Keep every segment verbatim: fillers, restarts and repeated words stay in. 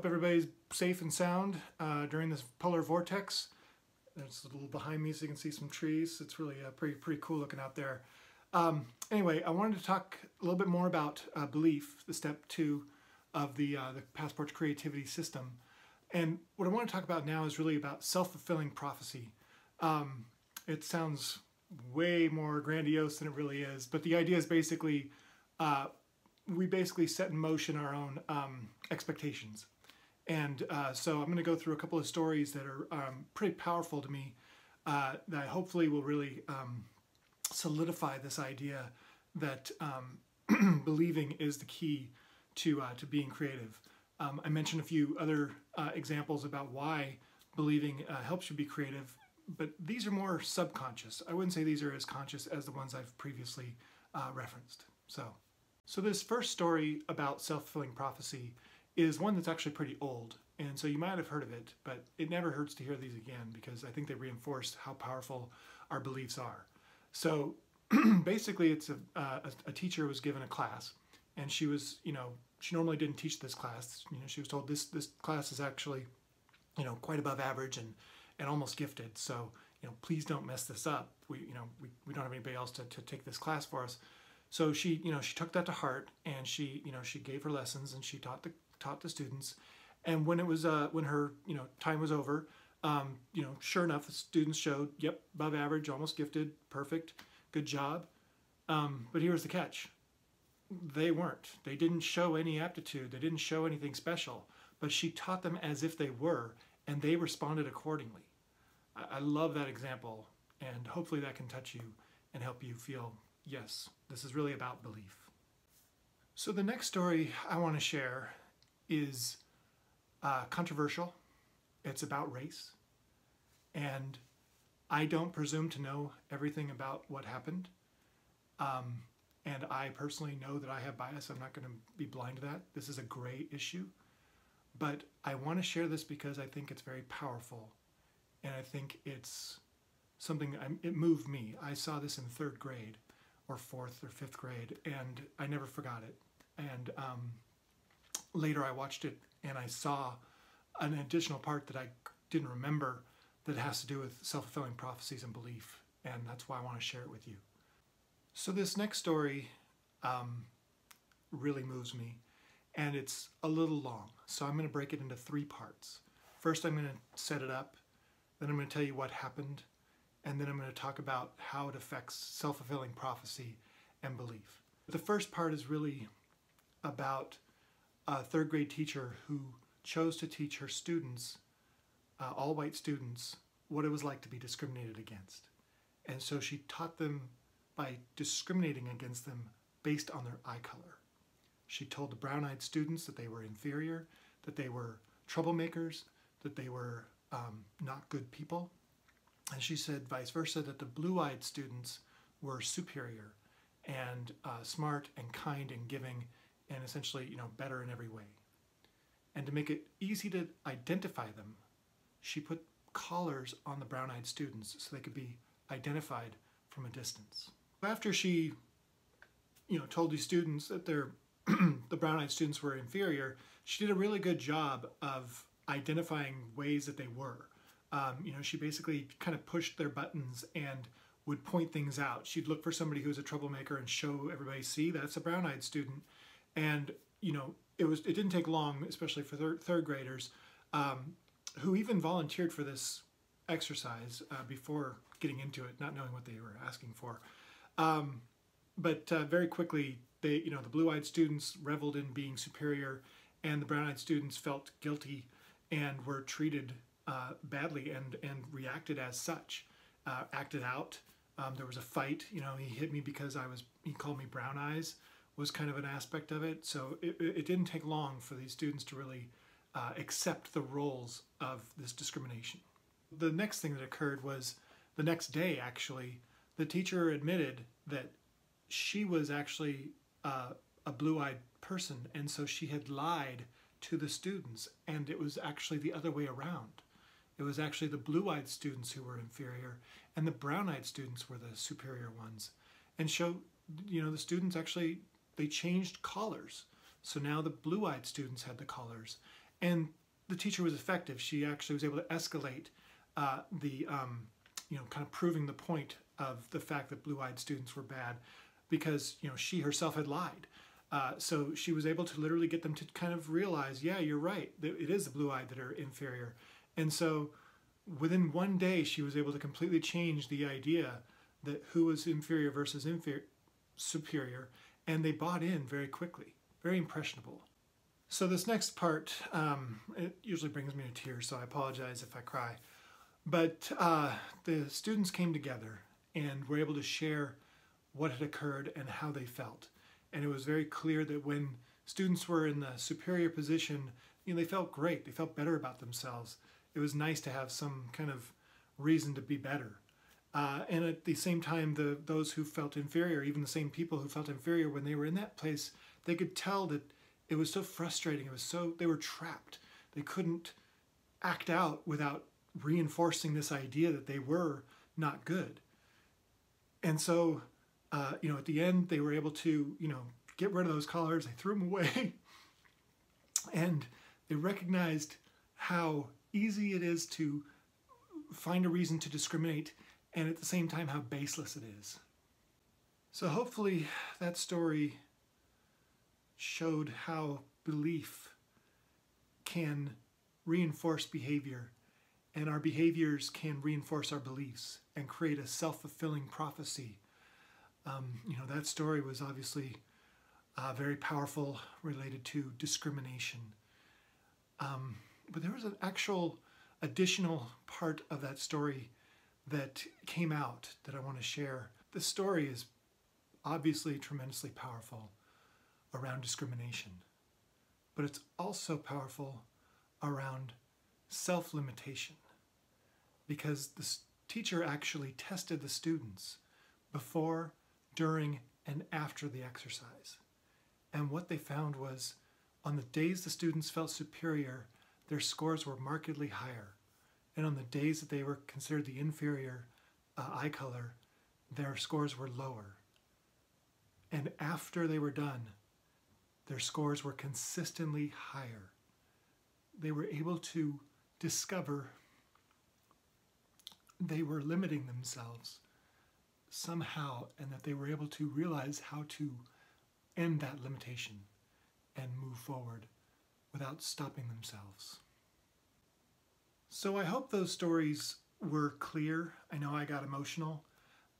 hope everybody's safe and sound uh, during this polar vortex. There's a little behind me so you can see some trees. It's really uh, pretty, pretty cool looking out there. Um, anyway, I wanted to talk a little bit more about uh, belief, the step two of the, uh, the Passport to Creativity system. And what I want to talk about now is really about self-fulfilling prophecy. Um, it sounds way more grandiose than it really is, but the idea is basically uh, we basically set in motion our own um, expectations. And uh, so I'm going to go through a couple of stories that are um, pretty powerful to me uh, that hopefully will really um, solidify this idea that um, believing is the key to, uh, to being creative. Um, I mentioned a few other uh, examples about why believing uh, helps you be creative, but these are more subconscious. I wouldn't say these are as conscious as the ones I've previously uh, referenced. So. So this first story about self-fulfilling prophecy is one that's actually pretty old, and so you might have heard of it, but it never hurts to hear these again because I think they reinforce how powerful our beliefs are. So basically it's a, uh, a teacher was given a class, and she was, you know, she normally didn't teach this class. You know, she was told this, this class is actually, you know, quite above average and, and almost gifted, so, you know, please don't mess this up. We, you know, we, we don't have anybody else to, to take this class for us. So she, you know, she took that to heart, and she, you know, she gave her lessons and she taught the taught the students. And when it was, uh, when her, you know, time was over, um, you know, sure enough, the students showed, yep, above average, almost gifted, perfect, good job. Um, but here's the catch: they weren't. They didn't show any aptitude. They didn't show anything special. But she taught them as if they were, and they responded accordingly. I, I love that example, and hopefully that can touch you and help you feel. Yes, this is really about belief. So the next story I want to share is uh, controversial. It's about race. And I don't presume to know everything about what happened. Um, and I personally know that I have bias. I'm not going to be blind to that. This is a gray issue. But I want to share this because I think it's very powerful. And I think it's something, I'm, it moved me. I saw this in third grade. Or fourth or fifth grade, and I never forgot it. And um, later I watched it and I saw an additional part that I didn't remember that has to do with self-fulfilling prophecies and belief, and that's why I want to share it with you. So this next story um, really moves me, and it's a little long, so I'm going to break it into three parts. First I'm going to set it up, then I'm going to tell you what happened, and then I'm going to talk about how it affects self-fulfilling prophecy and belief. The first part is really about a third grade teacher who chose to teach her students, uh, all white students, what it was like to be discriminated against. And so she taught them by discriminating against them based on their eye color. She told the brown-eyed students that they were inferior, that they were troublemakers, that they were um, not good people. And she said, vice versa, that the blue-eyed students were superior and uh, smart and kind and giving and essentially, you know, better in every way. And to make it easy to identify them, she put collars on the brown-eyed students so they could be identified from a distance. After she, you know, told these students that their the brown-eyed students were inferior, she did a really good job of identifying ways that they were. Um, you know, she basically kind of pushed their buttons and would point things out. She'd look for somebody who was a troublemaker and show everybody, see, that's a brown-eyed student. And, you know, it was it didn't take long, especially for thir third graders, um, who even volunteered for this exercise uh, before getting into it, not knowing what they were asking for. Um, but uh, very quickly, they, you know, the blue-eyed students reveled in being superior, and the brown-eyed students felt guilty and were treated Uh, badly and and reacted as such, uh, acted out. Um, there was a fight. You know, he hit me because I was. He called me brown eyes. Was kind of an aspect of it. So it, it didn't take long for these students to really uh, accept the roles of this discrimination. The next thing that occurred was the next day. Actually, the teacher admitted that she was actually uh, a blue-eyed person, and so she had lied to the students, and it was actually the other way around. It was actually the blue-eyed students who were inferior, and the brown-eyed students were the superior ones. And so, you know, the students actually, they changed collars. So now the blue-eyed students had the collars, And the teacher was effective. She actually was able to escalate uh, the, um, you know, kind of proving the point of the fact that blue-eyed students were bad, because, you know, she herself had lied. Uh, so she was able to literally get them to kind of realize, yeah, you're right, it is the blue-eyed that are inferior. And so within one day, she was able to completely change the idea that who was inferior versus inferior, superior, and they bought in very quickly, very impressionable. So this next part, um, it usually brings me to tears, so I apologize if I cry. But uh, the students came together and were able to share what had occurred and how they felt. And it was very clear that when students were in the superior position, you know, they felt great, they felt better about themselves. It was nice to have some kind of reason to be better. Uh, and at the same time, the, those who felt inferior, even the same people who felt inferior, when they were in that place, they could tell that it was so frustrating. It was so, they were trapped. They couldn't act out without reinforcing this idea that they were not good. And so, uh, you know, at the end, they were able to, you know, get rid of those collars. They threw them away. And they recognized how easy it is to find a reason to discriminate, and at the same time how baseless it is. So hopefully that story showed how belief can reinforce behavior, and our behaviors can reinforce our beliefs and create a self-fulfilling prophecy. Um, you know, that story was obviously uh, very powerful related to discrimination. Um, But there was an actual additional part of that story that came out that I want to share. This story is obviously tremendously powerful around discrimination, but it's also powerful around self-limitation, because the teacher actually tested the students before, during, and after the exercise. And what they found was on the days the students felt superior, their scores were markedly higher. And on the days that they were considered the inferior uh, eye color, their scores were lower. And after they were done, their scores were consistently higher. They were able to discover they were limiting themselves somehow, and that they were able to realize how to end that limitation and move forward without stopping themselves. So I hope those stories were clear. I know I got emotional,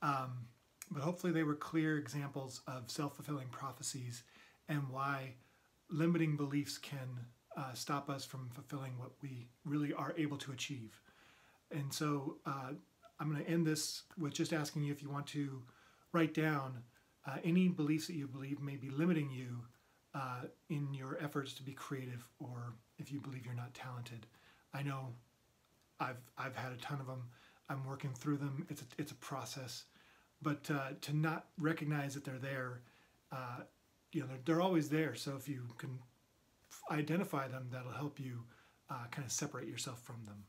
um, but hopefully they were clear examples of self-fulfilling prophecies and why limiting beliefs can uh, stop us from fulfilling what we really are able to achieve. And so uh, I'm going to end this with just asking you if you want to write down uh, any beliefs that you believe may be limiting you Uh, in your efforts to be creative, or if you believe you're not talented. I know I've, I've had a ton of them. I'm working through them. It's a, it's a process. But uh, to not recognize that they're there, uh, you know, they're, they're always there. So if you can identify them, that'll help you uh, kind of separate yourself from them.